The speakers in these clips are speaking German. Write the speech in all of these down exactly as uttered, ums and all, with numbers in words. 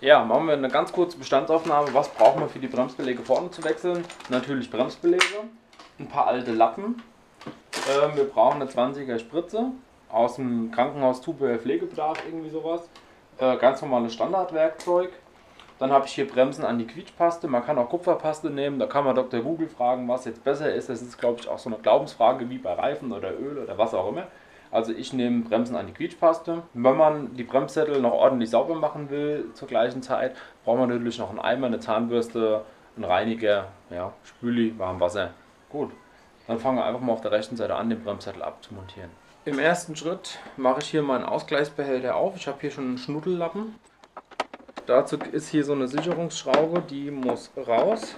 Ja, machen wir eine ganz kurze Bestandsaufnahme. Was brauchen wir für die Bremsbeläge vorne zu wechseln? Natürlich Bremsbeläge, ein paar alte Lappen. Ähm, wir brauchen eine zwanziger Spritze aus dem Krankenhaus Tube Pflegebedarf, irgendwie sowas. Äh, ganz normales Standardwerkzeug. Dann habe ich hier Bremsen an die Quietschpaste. Man kann auch Kupferpaste nehmen. Da kann man Doktor Google fragen, was jetzt besser ist. Das ist, glaube ich, auch so eine Glaubensfrage wie bei Reifen oder Öl oder was auch immer. Also ich nehme Bremsen an die Quietschpaste. Wenn man die Bremssättel noch ordentlich sauber machen will zur gleichen Zeit, braucht man natürlich noch einen Eimer, eine Zahnbürste, einen Reiniger, ja, Spüli, warm Wasser. Gut, dann fangen wir einfach mal auf der rechten Seite an, den Bremssättel abzumontieren. Im ersten Schritt mache ich hier meinen Ausgleichsbehälter auf. Ich habe hier schon einen Schnuddellappen. Dazu ist hier so eine Sicherungsschraube, die muss raus,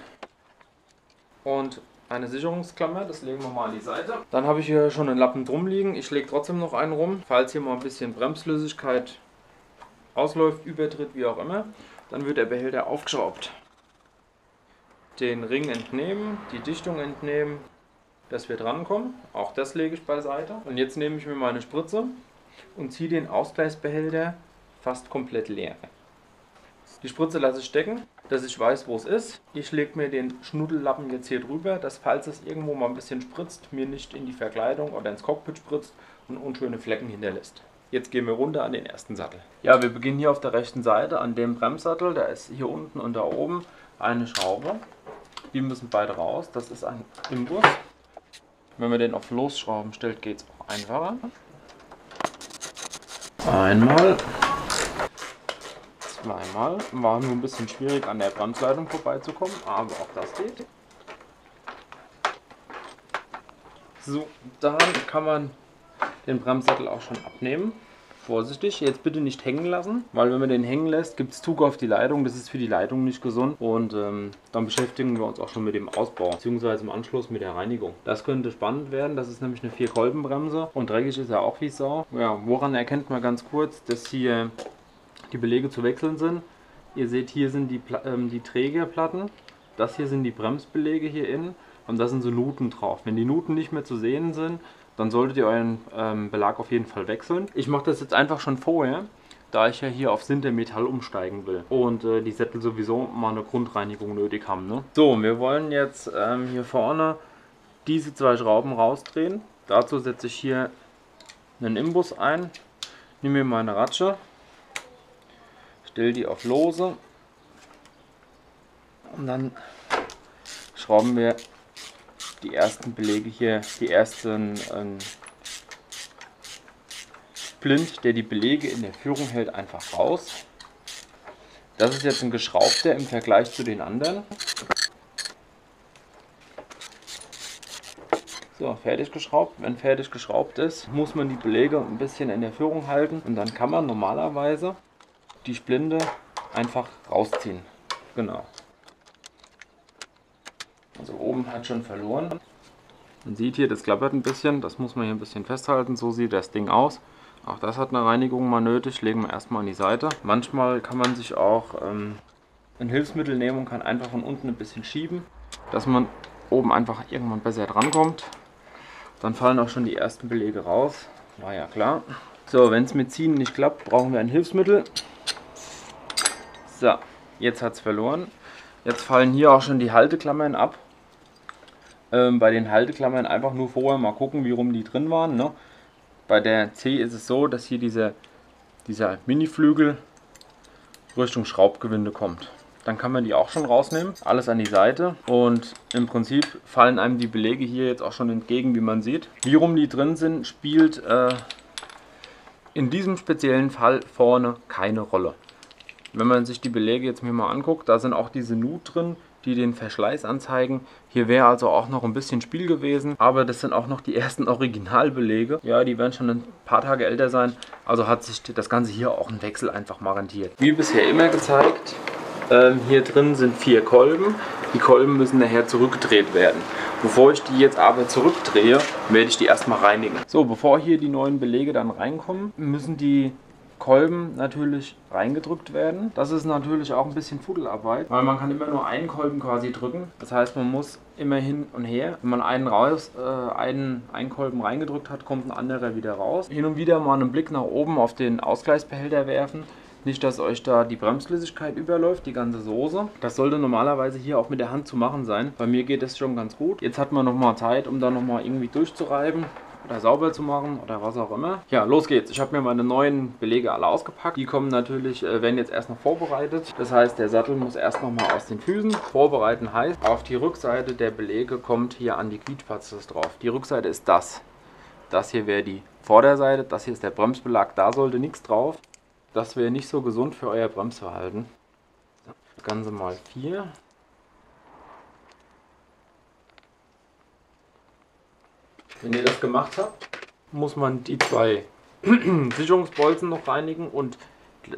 und eine Sicherungsklammer, das legen wir mal an die Seite. Dann habe ich hier schon einen Lappen drum liegen, ich lege trotzdem noch einen rum, falls hier mal ein bisschen Bremsflüssigkeit ausläuft, übertritt, wie auch immer. Dann wird der Behälter aufgeschraubt. Den Ring entnehmen, die Dichtung entnehmen, dass wir drankommen, auch das lege ich beiseite. Und jetzt nehme ich mir meine Spritze und ziehe den Ausgleichsbehälter fast komplett leer. Die Spritze lasse ich stecken, dass ich weiß, wo es ist. Ich lege mir den Schnuddellappen jetzt hier drüber, dass, falls es irgendwo mal ein bisschen spritzt, mir nicht in die Verkleidung oder ins Cockpit spritzt und unschöne Flecken hinterlässt. Jetzt gehen wir runter an den ersten Sattel. Ja, wir beginnen hier auf der rechten Seite an dem Bremssattel. Da ist hier unten und da oben eine Schraube. Die müssen beide raus. Das ist ein Imbus. Wenn man den auf Losschrauben stellt, geht es auch einfacher. Einmal. Einmal war nur ein bisschen schwierig, an der Bremsleitung vorbeizukommen, aber auch das geht. So, dann kann man den Bremssattel auch schon abnehmen. Vorsichtig, jetzt bitte nicht hängen lassen, weil wenn man den hängen lässt, gibt es Zug auf die Leitung. Das ist für die Leitung nicht gesund, und ähm, dann beschäftigen wir uns auch schon mit dem Ausbau bzw. im Anschluss mit der Reinigung. Das könnte spannend werden, das ist nämlich eine Vier-Kolben-Bremse und dreckig ist er auch wie Sau. Ja, woran erkennt man ganz kurz, dass hier die Beläge zu wechseln sind? Ihr seht, hier sind die, ähm, die Trägerplatten, das hier sind die Bremsbeläge hier innen, und da sind so Nuten drauf. Wenn die Nuten nicht mehr zu sehen sind, dann solltet ihr euren ähm, Belag auf jeden Fall wechseln. Ich mache das jetzt einfach schon vorher, da ich ja hier auf Sintermetall umsteigen will und äh, die Sättel sowieso mal eine Grundreinigung nötig haben, ne? So, wir wollen jetzt ähm, hier vorne diese zwei Schrauben rausdrehen. Dazu setze ich hier einen Imbus ein, nehme mir meine Ratsche, stell die auf lose und dann schrauben wir die ersten Beläge hier, die ersten ähm, Splint, der die Beläge in der Führung hält, einfach raus. Das ist jetzt ein geschraubter im Vergleich zu den anderen. So, fertig geschraubt. Wenn fertig geschraubt ist, muss man die Beläge ein bisschen in der Führung halten, und dann kann man normalerweise die Splinte einfach rausziehen. Genau. Also oben hat schon verloren. Man sieht hier, das klappert ein bisschen. Das muss man hier ein bisschen festhalten. So sieht das Ding aus. Auch das hat eine Reinigung mal nötig. Legen wir erstmal an die Seite. Manchmal kann man sich auch ähm, ein Hilfsmittel nehmen und kann einfach von unten ein bisschen schieben, dass man oben einfach irgendwann besser drankommt. Dann fallen auch schon die ersten Beläge raus. War ja klar. So, wenn es mit Ziehen nicht klappt, brauchen wir ein Hilfsmittel. So, jetzt hat es verloren. Jetzt fallen hier auch schon die Halteklammern ab. Ähm, bei den Halteklammern einfach nur vorher mal gucken, wie rum die drin waren, ne? Bei der C ist es so, dass hier dieser, dieser Mini-Flügel Richtung Schraubgewinde kommt. Dann kann man die auch schon rausnehmen, alles an die Seite, und im Prinzip fallen einem die Beläge hier jetzt auch schon entgegen, wie man sieht. Wie rum die drin sind, spielt äh, in diesem speziellen Fall vorne keine Rolle. Wenn man sich die Beläge jetzt mir mal anguckt, da sind auch diese Nut drin, die den Verschleiß anzeigen. Hier wäre also auch noch ein bisschen Spiel gewesen, aber das sind auch noch die ersten Originalbeläge. Ja, die werden schon ein paar Tage älter sein, also hat sich das Ganze hier auch ein Wechsel einfach mal rentiert. Wie bisher immer gezeigt, ähm, hier drin sind vier Kolben. Die Kolben müssen nachher zurückgedreht werden. Bevor ich die jetzt aber zurückdrehe, werde ich die erstmal reinigen. So, bevor hier die neuen Beläge dann reinkommen, müssen die Kolben natürlich reingedrückt werden. Das ist natürlich auch ein bisschen Fuddelarbeit, weil man kann immer nur einen Kolben quasi drücken. Das heißt, man muss immer hin und her. Wenn man einen raus, äh, einen, einen Kolben reingedrückt hat, kommt ein anderer wieder raus. Hin und wieder mal einen Blick nach oben auf den Ausgleichsbehälter werfen. Nicht, dass euch da die Bremsflüssigkeit überläuft, die ganze Soße. Das sollte normalerweise hier auch mit der Hand zu machen sein. Bei mir geht das schon ganz gut. Jetzt hat man nochmal Zeit, um da nochmal irgendwie durchzureiben oder sauber zu machen oder was auch immer. Ja, los geht's. Ich habe mir meine neuen Belege alle ausgepackt. Die kommen natürlich, äh, werden jetzt erst noch vorbereitet. Das heißt, der Sattel muss erst nochmal aus den Füßen. Vorbereiten heißt, auf die Rückseite der Belege kommt hier an die Quietschpaste drauf. Die Rückseite ist das. Das hier wäre die Vorderseite. Das hier ist der Bremsbelag. Da sollte nichts drauf. Das wäre nicht so gesund für euer Bremsverhalten. Das Ganze mal vier. Wenn ihr das gemacht habt, muss man die zwei Sicherungsbolzen noch reinigen und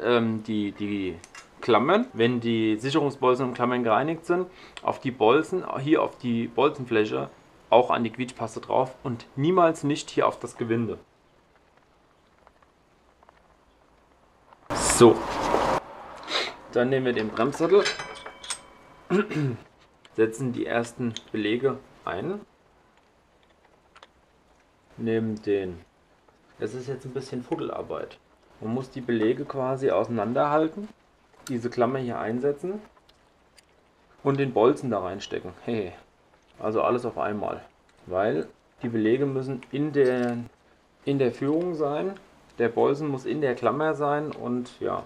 ähm, die, die Klammern. Wenn die Sicherungsbolzen und Klammern gereinigt sind, auf die Bolzen, hier auf die Bolzenfläche, auch an die Quietschpaste drauf und niemals nicht hier auf das Gewinde. So, dann nehmen wir den Bremssattel, setzen die ersten Belege ein. Nehmen den, das ist jetzt ein bisschen Fuddelarbeit. Man muss die Belege quasi auseinanderhalten, diese Klammer hier einsetzen und den Bolzen da reinstecken. Hey, also alles auf einmal, weil die Belege müssen in der, in der Führung sein, der Bolzen muss in der Klammer sein und ja,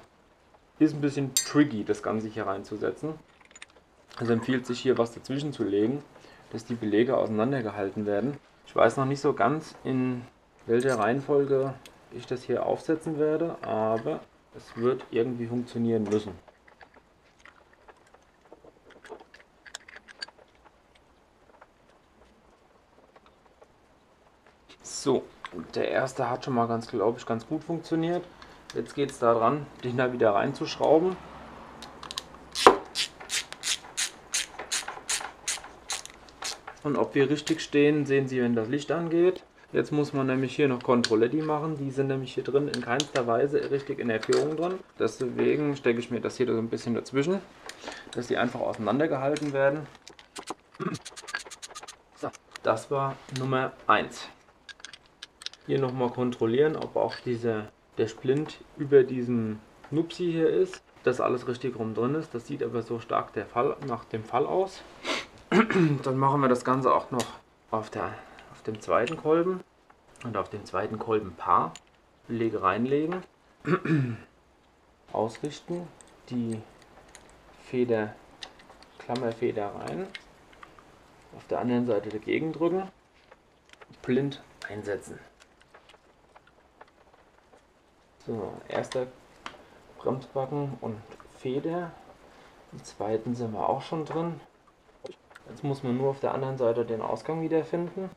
ist ein bisschen tricky, das Ganze hier reinzusetzen. Also empfiehlt sich hier was dazwischen zu legen, dass die Belege auseinandergehalten werden. Ich weiß noch nicht so ganz, in welcher Reihenfolge ich das hier aufsetzen werde, aber es wird irgendwie funktionieren müssen. So, der erste hat schon mal ganz, glaube ich, ganz gut funktioniert. Jetzt geht es daran, den da wieder reinzuschrauben. Und ob wir richtig stehen, sehen Sie, wenn das Licht angeht. Jetzt muss man nämlich hier noch Controletti machen. Die sind nämlich hier drin in keinster Weise richtig in der Führung drin. Deswegen stecke ich mir das hier so ein bisschen dazwischen, dass die einfach auseinandergehalten werden. So, das war Nummer eins. Hier nochmal kontrollieren, ob auch dieser, der Splint über diesem Nupsi hier ist. Dass alles richtig rum drin ist. Das sieht aber so stark der Fall, nach dem Fall aus. Dann machen wir das Ganze auch noch auf, der, auf dem zweiten Kolben und auf dem zweiten Kolbenpaar. Belege reinlegen, ausrichten, die Feder, Klammerfeder rein, auf der anderen Seite dagegen drücken, blind einsetzen. So, erster Bremsbacken und Feder, im zweiten sind wir auch schon drin. Jetzt muss man nur auf der anderen Seite den Ausgang wiederfinden.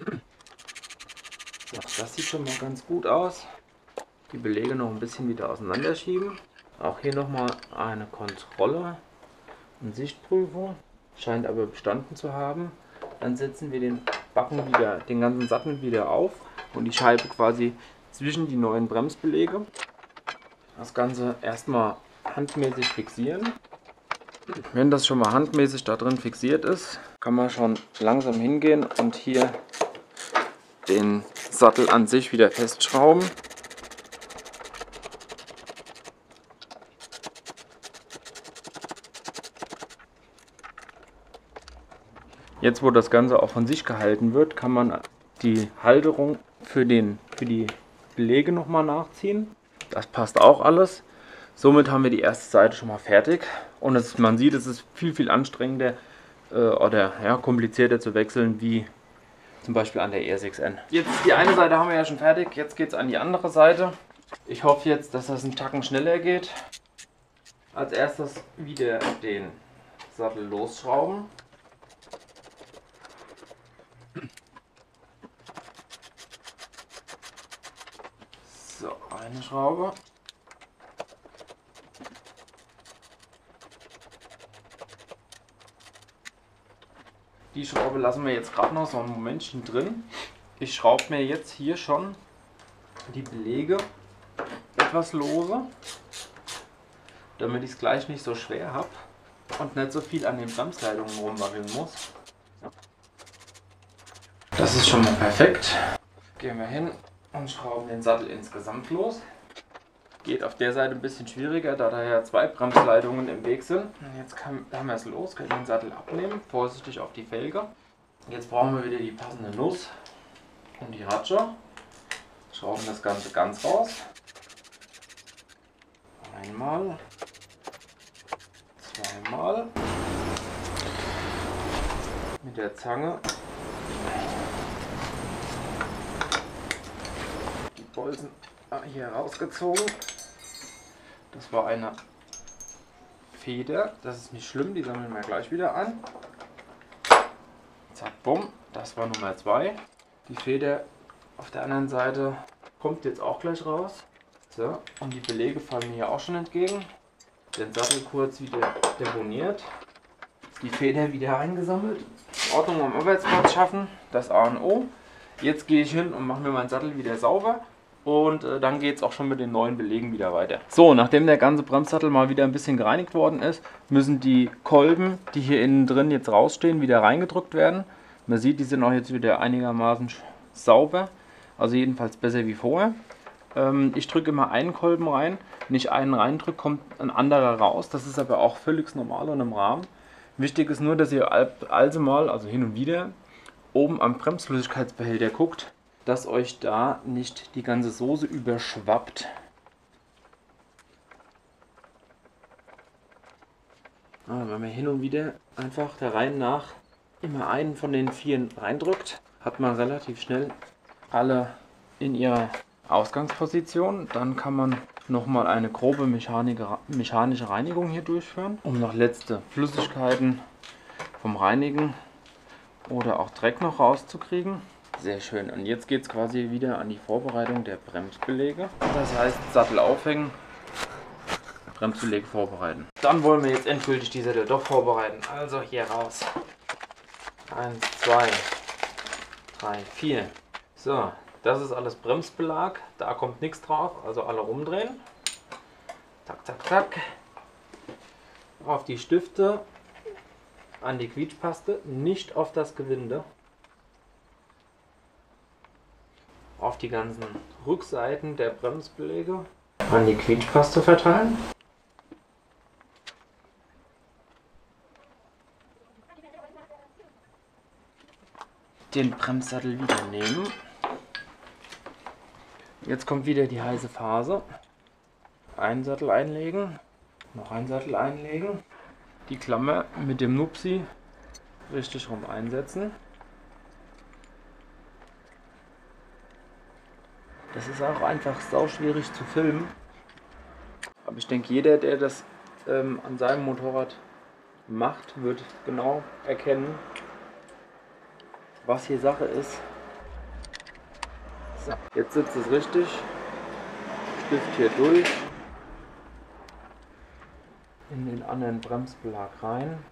So, das sieht schon mal ganz gut aus. Die Belege noch ein bisschen wieder auseinanderschieben. Auch hier nochmal eine Kontrolle und Sichtprüfung. Scheint aber bestanden zu haben. Dann setzen wir den Backen wieder, den ganzen Sattel wieder auf. Und die Scheibe quasi zwischen die neuen Bremsbelege. Das Ganze erstmal handmäßig fixieren. Wenn das schon mal handmäßig da drin fixiert ist, kann man schon langsam hingehen und hier den Sattel an sich wieder festschrauben. Jetzt, wo das Ganze auch von sich gehalten wird, kann man die Halterung für, den, für die Belege nochmal nachziehen. Das passt auch alles. Somit haben wir die erste Seite schon mal fertig. Und es, man sieht, es ist viel, viel anstrengender äh, oder ja, komplizierter zu wechseln, wie zum Beispiel an der E R sechs N. Jetzt die eine Seite haben wir ja schon fertig. Jetzt geht es an die andere Seite. Ich hoffe jetzt, dass das einen Tacken schneller geht. Als erstes wieder den Sattel losschrauben. Eine Schraube. Die Schraube lassen wir jetzt gerade noch so ein Momentchen drin. Ich schraube mir jetzt hier schon die Belege etwas lose, damit ich es gleich nicht so schwer habe. und nicht so viel an den Bremsleitungen rumwackeln muss. Das ist schon mal perfekt. Gehen wir hin und schrauben den Sattel insgesamt los. Geht auf der Seite ein bisschen schwieriger, da da ja zwei Bremsleitungen im Weg sind. Und jetzt kann, haben wir es los, können den Sattel abnehmen, vorsichtig auf die Felge. Jetzt brauchen wir wieder die passende Nuss und die Ratsche. Schrauben das Ganze ganz raus. Einmal. Zweimal. Mit der Zange. Die Bolzen hier rausgezogen. Das war eine Feder. Das ist nicht schlimm, die sammeln wir gleich wieder an. Zack, bumm. Das war Nummer zwei. Die Feder auf der anderen Seite kommt jetzt auch gleich raus. So, und die Belege fallen mir ja auch schon entgegen. Den Sattel kurz wieder deponiert. Die Feder wieder eingesammelt. Ordnung am Arbeitsplatz schaffen, das A und O. Jetzt gehe ich hin und mache mir meinen Sattel wieder sauber. Und äh, dann geht es auch schon mit den neuen Belegen wieder weiter. So, nachdem der ganze Bremssattel mal wieder ein bisschen gereinigt worden ist, müssen die Kolben, die hier innen drin jetzt rausstehen, wieder reingedrückt werden. Man sieht, die sind auch jetzt wieder einigermaßen sauber. Also jedenfalls besser wie vorher. Ähm, ich drücke immer einen Kolben rein. Wenn ich einen reindrücke, kommt ein anderer raus. Das ist aber auch völlig normal und im Rahmen. Wichtig ist nur, dass ihr also mal, also hin und wieder, oben am Bremsflüssigkeitsbehälter guckt, dass euch da nicht die ganze Soße überschwappt. Also wenn man hin und wieder einfach der Reihe nach immer einen von den vier reindrückt, hat man relativ schnell alle in ihrer Ausgangsposition. Dann kann man nochmal eine grobe mechanische Reinigung hier durchführen, um noch letzte Flüssigkeiten vom Reinigen oder auch Dreck noch rauszukriegen. Sehr schön. Und jetzt geht es quasi wieder an die Vorbereitung der Bremsbeläge. Das heißt, Sattel aufhängen, Bremsbeläge vorbereiten. Dann wollen wir jetzt endgültig die Sättel doch vorbereiten. Also hier raus. eins, zwei, drei, vier. So, das ist alles Bremsbelag. Da kommt nichts drauf. Also alle rumdrehen. Zack, zack, zack. Auf die Stifte, an die Quietschpaste, nicht auf das Gewinde. Auf die ganzen Rückseiten der Bremsbeläge an die Quietschpaste verteilen. Den Bremssattel wieder nehmen. Jetzt kommt wieder die heiße Phase. Einen Sattel einlegen, noch einen Sattel einlegen. Die Klammer mit dem Nupsi richtig rum einsetzen. Das ist auch einfach sau schwierig zu filmen. Aber ich denke, jeder, der das ähm, an seinem Motorrad macht, wird genau erkennen, was hier Sache ist. So, jetzt sitzt es richtig. Stift hier durch. In den anderen Bremsbelag rein.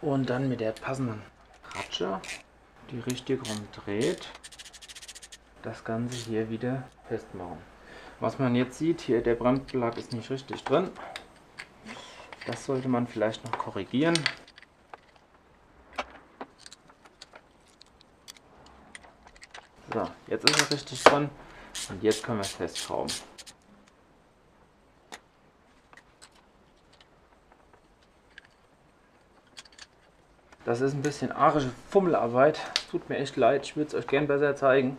Und dann mit der passenden Ratsche, die richtig rumdreht, das Ganze hier wieder festmachen. Was man jetzt sieht, hier der Bremsbelag ist nicht richtig drin. Das sollte man vielleicht noch korrigieren. So, jetzt ist es richtig drin und jetzt können wir es festschrauben. Das ist ein bisschen arische Fummelarbeit. Tut mir echt leid, ich würde es euch gern besser zeigen.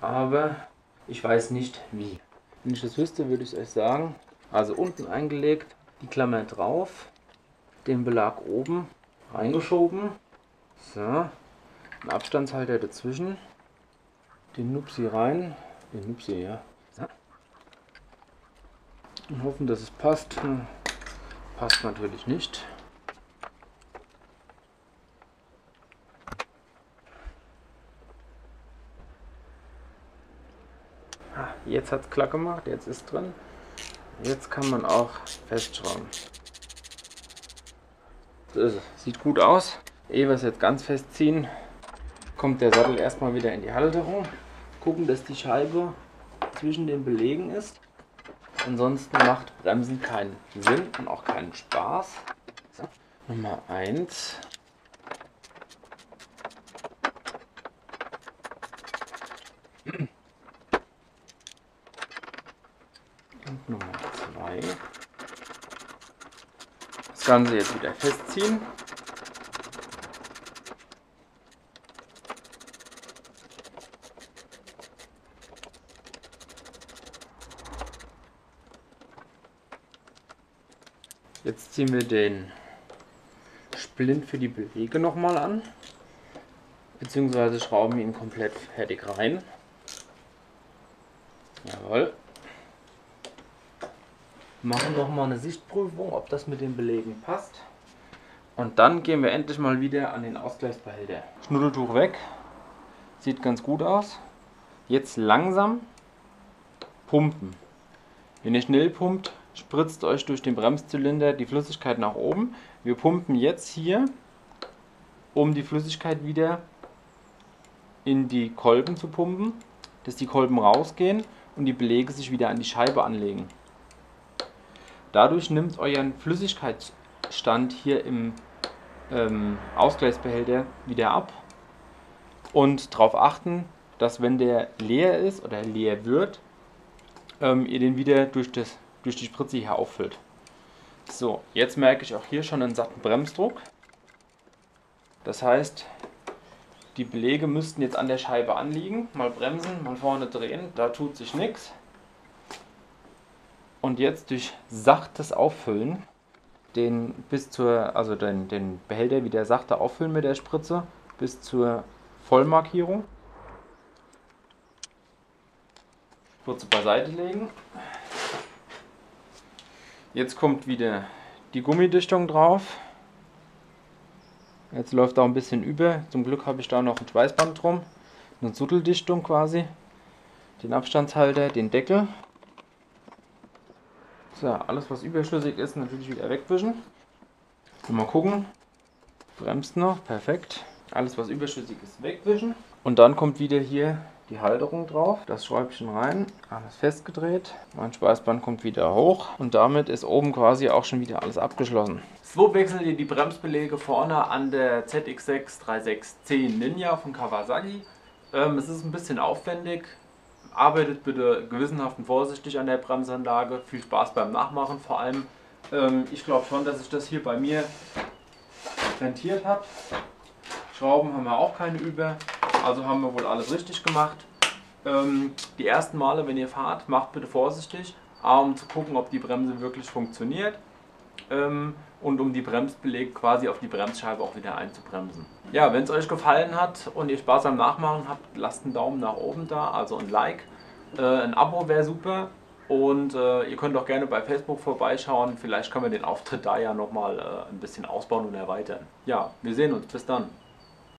Aber ich weiß nicht wie. Wenn ich das wüsste, würde ich es euch sagen. Also unten eingelegt, die Klammer drauf, den Belag oben reingeschoben. So, einen Abstandshalter dazwischen. Den Nupsi rein. Den Nupsi, ja. Und hoffen, dass es passt. Passt natürlich nicht. Jetzt hat es klack gemacht, jetzt ist drin. Jetzt kann man auch festschrauben. Das sieht gut aus. Ehe wir es jetzt ganz festziehen, kommt der Sattel erstmal wieder in die Halterung. Gucken, dass die Scheibe zwischen den Belegen ist. Ansonsten macht Bremsen keinen Sinn und auch keinen Spaß. So, Nummer eins. Und Nummer zwei. Das Ganze jetzt wieder festziehen. Jetzt ziehen wir den Splint für die Belege nochmal an, beziehungsweise schrauben ihn komplett fertig rein. Jawohl. Machen nochmal eine Sichtprüfung, ob das mit den Belegen passt. Und dann gehen wir endlich mal wieder an den Ausgleichsbehälter. Schnuddeltuch weg. Sieht ganz gut aus. Jetzt langsam pumpen. Wenn ihr schnell pumpt, spritzt euch durch den Bremszylinder die Flüssigkeit nach oben. Wir pumpen jetzt hier, um die Flüssigkeit wieder in die Kolben zu pumpen, dass die Kolben rausgehen und die Belege sich wieder an die Scheibe anlegen. Dadurch nimmt euren Flüssigkeitsstand hier im ähm, Ausgleichsbehälter wieder ab. Und darauf achten, dass wenn der leer ist oder leer wird, ähm, ihr den wieder durch das durch die Spritze hier auffüllt. So, jetzt merke ich auch hier schon einen satten Bremsdruck. Das heißt, die Belege müssten jetzt an der Scheibe anliegen. Mal bremsen, mal vorne drehen, da tut sich nichts. Und jetzt durch sachtes Auffüllen, den, bis zur, also den, den Behälter wieder sachte auffüllen mit der Spritze, bis zur Vollmarkierung. Spritze beiseite legen. Jetzt kommt wieder die Gummidichtung drauf. Jetzt läuft da ein bisschen über. Zum Glück habe ich da noch ein Schweißband drum. Eine Suddeldichtung quasi. Den Abstandshalter, den Deckel. So, alles was überschüssig ist, natürlich wieder wegwischen. Mal gucken. Bremst noch, perfekt. Alles was überschüssig ist, wegwischen. Und dann kommt wieder hier die Halterung drauf, das Schräubchen rein, alles festgedreht, mein Schweißband kommt wieder hoch und damit ist oben quasi auch schon wieder alles abgeschlossen. So wechselt ihr die Bremsbeläge vorne an der Z X sechs drei sechs C Ninja von Kawasaki. Ähm, es ist ein bisschen aufwendig, arbeitet bitte gewissenhaft und vorsichtig an der Bremsanlage, viel Spaß beim Nachmachen vor allem. Ähm, ich glaube schon, dass ich das hier bei mir rentiert habe. Schrauben haben wir auch keine über. Also haben wir wohl alles richtig gemacht. Ähm, die ersten Male, wenn ihr fahrt, macht bitte vorsichtig. A, um zu gucken, ob die Bremse wirklich funktioniert. Ähm, und um die Bremsbeläge quasi auf die Bremsscheibe auch wieder einzubremsen. Ja, wenn es euch gefallen hat und ihr Spaß am Nachmachen habt, lasst einen Daumen nach oben da, also ein Like. Äh, ein Abo wäre super. Und äh, ihr könnt auch gerne bei Facebook vorbeischauen. Vielleicht können wir den Auftritt da ja nochmal äh, ein bisschen ausbauen und erweitern. Ja, wir sehen uns. Bis dann.